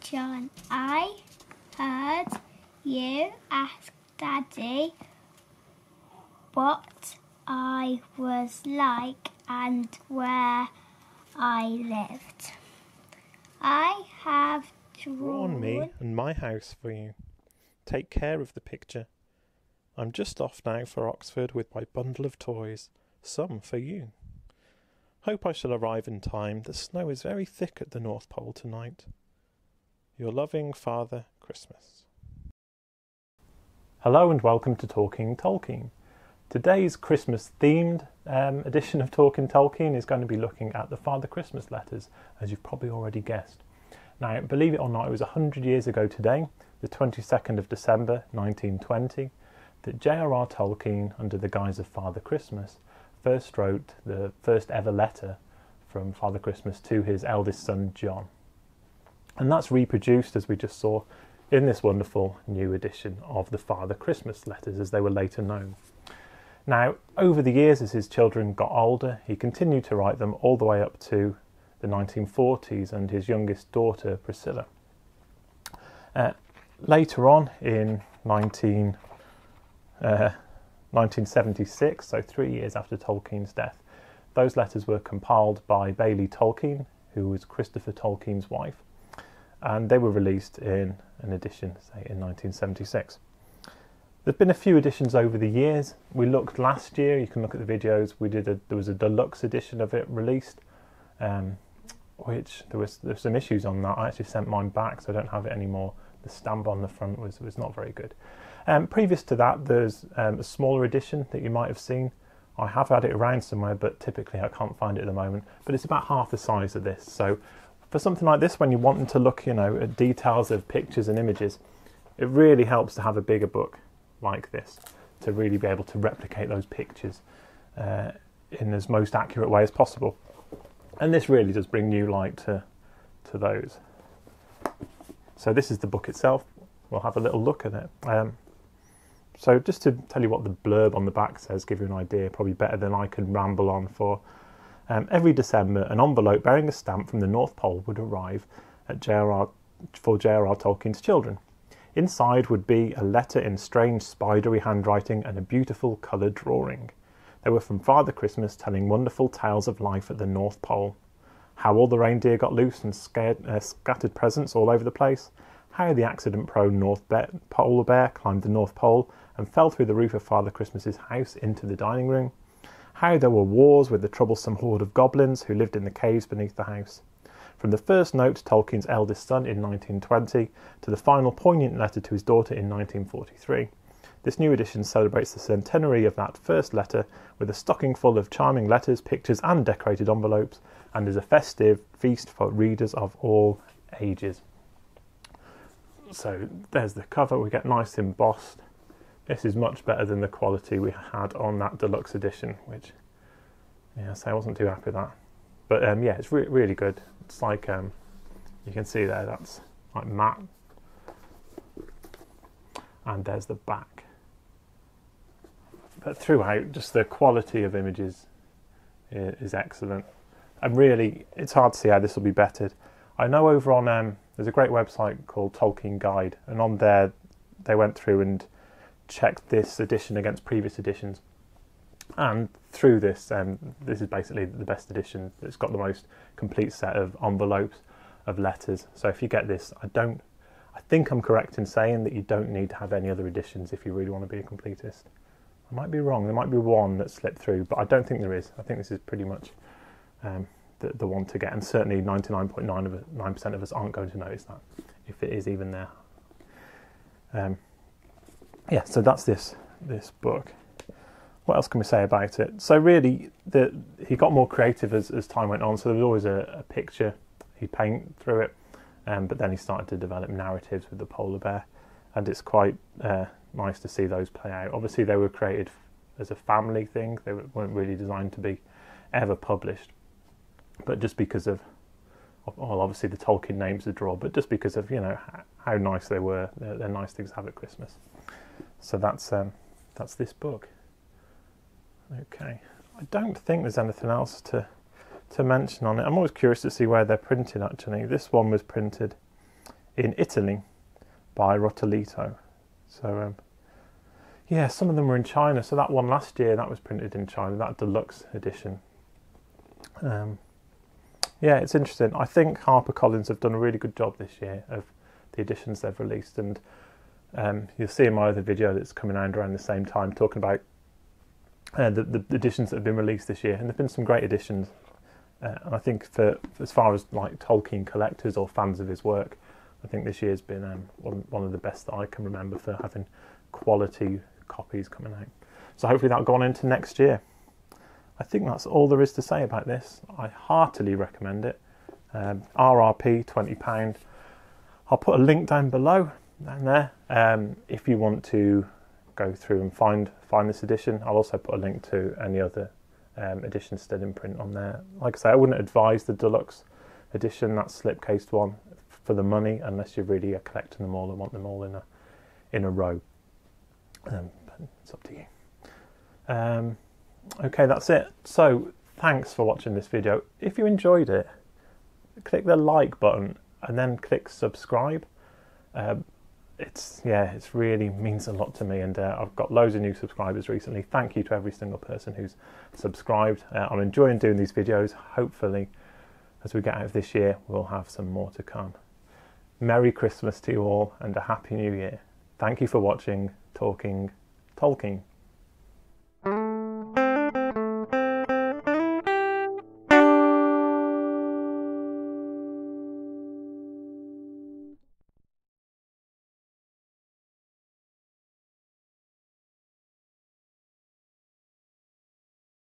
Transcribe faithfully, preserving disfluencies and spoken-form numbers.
John, I heard you ask Daddy what I was like and where I lived. I have drawn, drawn me and my house for you. Take care of the picture. I'm just off now for Oxford with my bundle of toys, some for you. Hope I shall arrive in time. The snow is very thick at the North Pole tonight. Your loving Father Christmas. Hello and welcome to Talking Tolkien. Today's Christmas-themed um, edition of Talking Tolkien is going to be looking at the Father Christmas letters, as you've probably already guessed. Now, believe it or not, it was one hundred years ago today, the twenty-second of December nineteen twenty, that J R R Tolkien, under the guise of Father Christmas, first wrote the first ever letter from Father Christmas to his eldest son, John. And that's reproduced, as we just saw, in this wonderful new edition of the Father Christmas letters, as they were later known. Now, over the years, as his children got older, he continued to write them all the way up to the nineteen forties and his youngest daughter, Priscilla. Uh, later on, in nineteen seventy-six, so three years after Tolkien's death, those letters were compiled by Bailey Tolkien, who was Christopher Tolkien's wife, and they were released in an edition, say, in nineteen seventy-six. There's been a few editions over the years. We looked last year, you can look at the videos, we did a, there was a deluxe edition of it released, um, which there was, there was some issues on that. I actually sent mine back, so I don't have it anymore. The stamp on the front was, was not very good. Um, previous to that, there's um, a smaller edition that you might have seen. I have had it around somewhere, but typically I can't find it at the moment, but it's about half the size of this. So for something like this, when you want them to look, you know, at details of pictures and images, it really helps to have a bigger book like this, to really be able to replicate those pictures uh, in as most accurate way as possible. And this really does bring new light to, to those. So this is the book itself. We'll have a little look at it. Um, so just to tell you what the blurb on the back says, give you an idea, probably better than I can ramble on for. Um, every December, an envelope bearing a stamp from the North Pole would arrive at J R R, for J R R Tolkien's children. Inside would be a letter in strange spidery handwriting and a beautiful coloured drawing. They were from Father Christmas, telling wonderful tales of life at the North Pole. How all the reindeer got loose and scared, uh, scattered presents all over the place. How the accident-prone North Bear, Polar Bear climbed the North Pole and fell through the roof of Father Christmas's house into the dining room. How there were wars with the troublesome horde of goblins who lived in the caves beneath the house. From the first note to Tolkien's eldest son in nineteen twenty, to the final poignant letter to his daughter in nineteen forty-three. This new edition celebrates the centenary of that first letter with a stocking full of charming letters, pictures and decorated envelopes, and is a festive feast for readers of all ages. So there's the cover, we get nice embossed. This is much better than the quality we had on that deluxe edition, which, yeah, so I wasn't too happy with that. But um, yeah, it's re really good. It's like, um, you can see there, that's like matte. And there's the back. But throughout, just the quality of images is, is excellent. And really, it's hard to see how this will be bettered. I know over on, um, there's a great website called Tolkien Guide. And on there, they went through and checked this edition against previous editions. And through this, um, this is basically the best edition. It's got the most complete set of envelopes, of letters. So if you get this, I don't, I think I'm correct in saying that you don't need to have any other editions if you really want to be a completist. I might be wrong. There might be one that slipped through, but I don't think there is. I think this is pretty much um, the, the one to get. And certainly ninety-nine point nine percent of us aren't going to notice that, if it is even there. Um, yeah, so that's this this book. What else can we say about it? So really, the, he got more creative as, as time went on. So there was always a, a picture, he'd paint through it, um, but then he started to develop narratives with the polar bear, and it's quite uh, nice to see those play out. Obviously, they were created as a family thing. They weren't really designed to be ever published, but just because of, well, obviously the Tolkien names are drawn, but just because of, you know, how nice they were. They're, they're nice things to have at Christmas. So that's um, that's this book. Okay, I don't think there's anything else to to mention on it. I'm always curious to see where they're printed, actually. This one was printed in Italy by Rotolito. So um, yeah, some of them were in China. So that one last year, that was printed in China, that deluxe edition. Um, yeah, it's interesting. I think HarperCollins have done a really good job this year of the editions they've released, and um, you'll see in my other video that's coming out around the same time talking about uh, the, the editions that have been released this year, and there have been some great editions. Uh, and I think for, for as far as like Tolkien collectors or fans of his work, I think this year's been um, one, one of the best that I can remember for having quality copies coming out. So hopefully that'll go on into next year. I think that's all there is to say about this. I heartily recommend it. Um, R R P, twenty pounds. I'll put a link down below, down there, um, if you want to go through and find find this edition. I'll also put a link to any other um, editions still in print on there. Like I say, I wouldn't advise the deluxe edition, that slip-cased one, for the money, unless you really are collecting them all and want them all in a in a row. Um, but it's up to you. Um, okay, that's it. So thanks for watching this video. If you enjoyed it, click the like button and then click subscribe. Um, it's yeah, it's really means a lot to me, and uh, I've got loads of new subscribers recently. Thank you to every single person who's subscribed. Uh, I'm enjoying doing these videos. Hopefully, as we get out of this year, we'll have some more to come. Merry Christmas to you all and a Happy New Year. Thank you for watching Talking Tolkien.